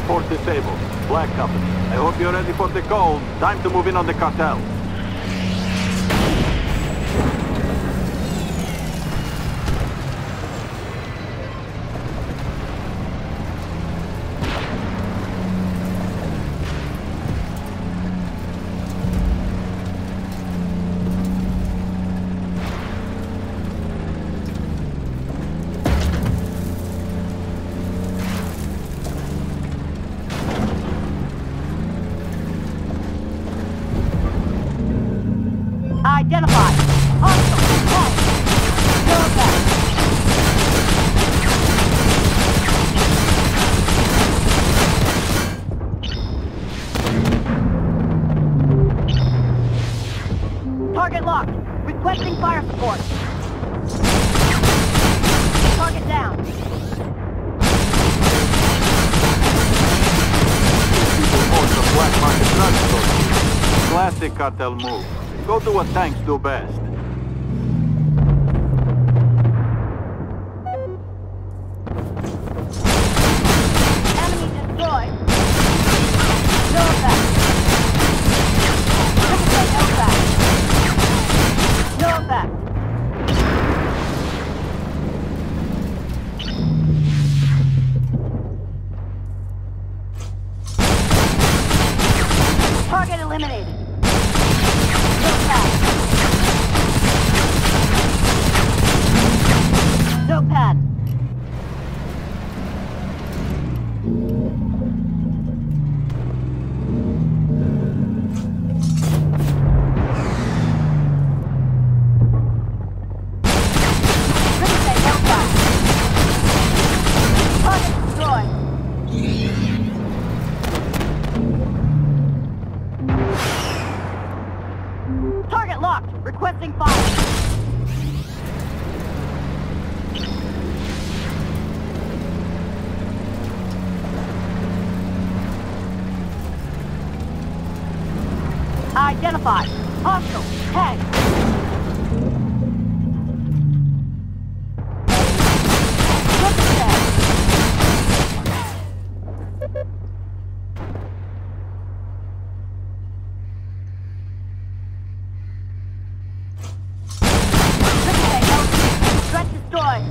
support disabled. Black Company, I hope you're ready for the cold. Time to move in on the cartel. Cartel move. Go do what tanks do best. Identified. Hostile. Tag. Threat destroyed.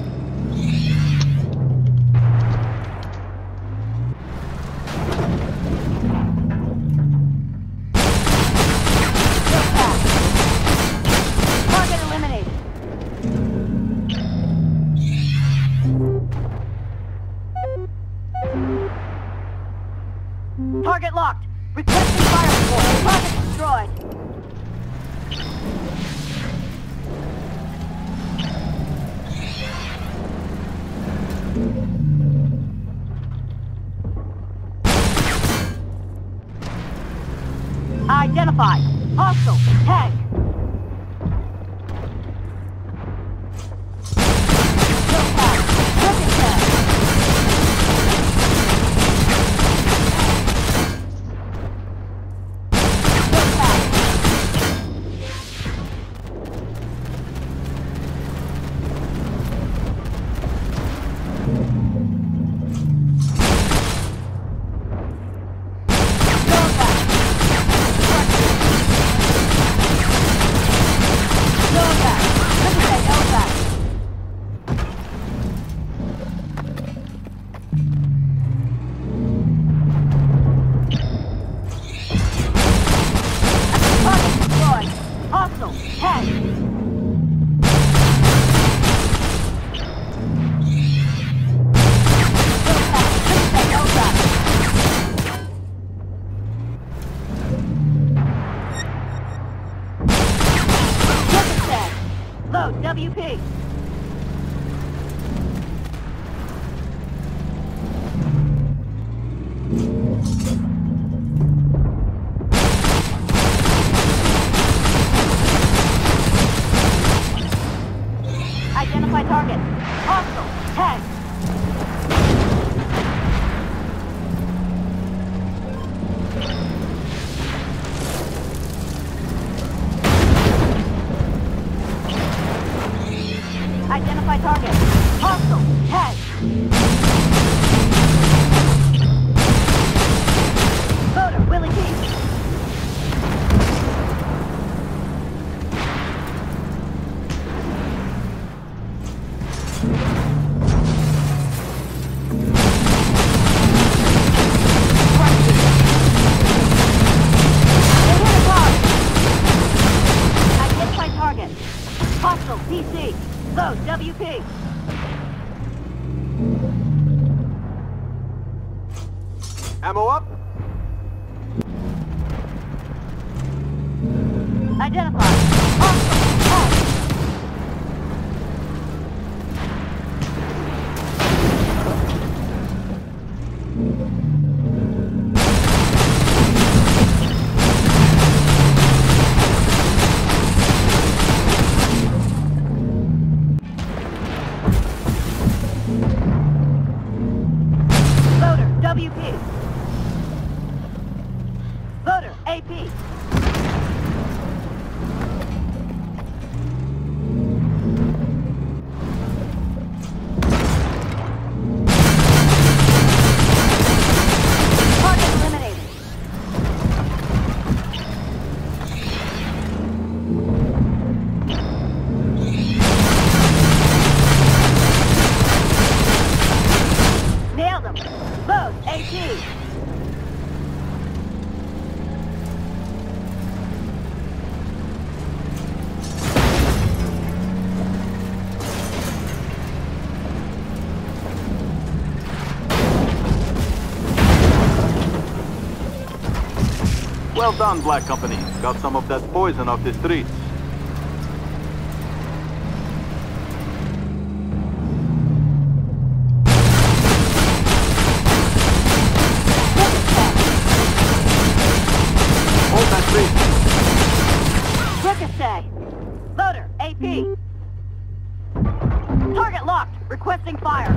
Target locked. Requesting fire support. Target destroyed. Identified. Hostile. Tag. Ammo up. Identify. Well done, Black Company. Got some of that poison off the streets. Hold that street. Ricochet. Loader, AP. Target locked. Requesting fire.